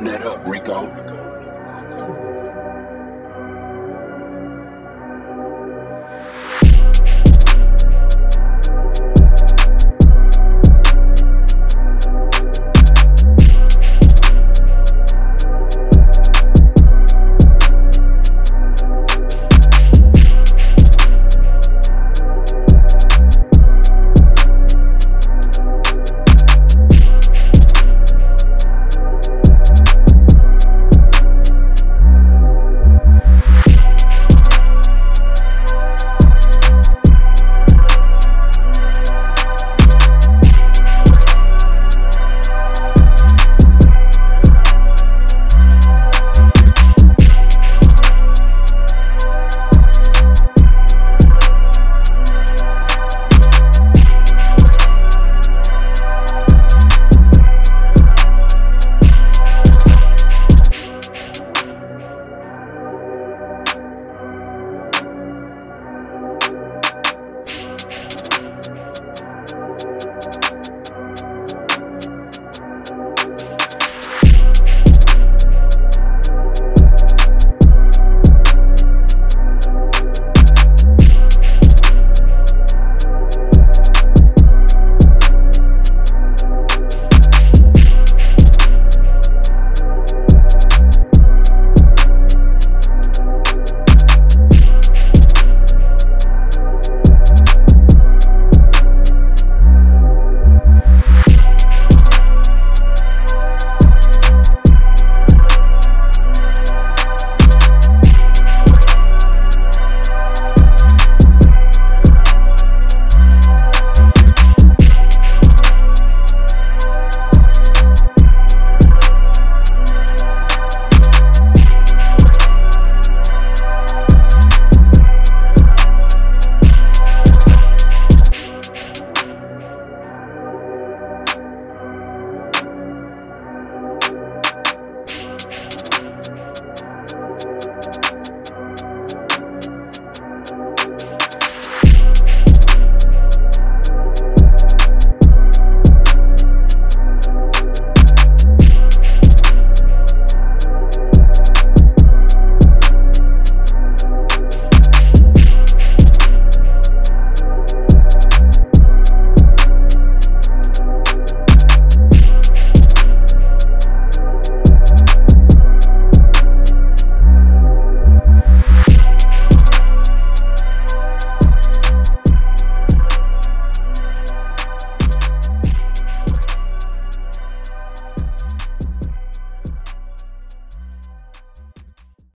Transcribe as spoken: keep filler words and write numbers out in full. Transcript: run that up, Rico.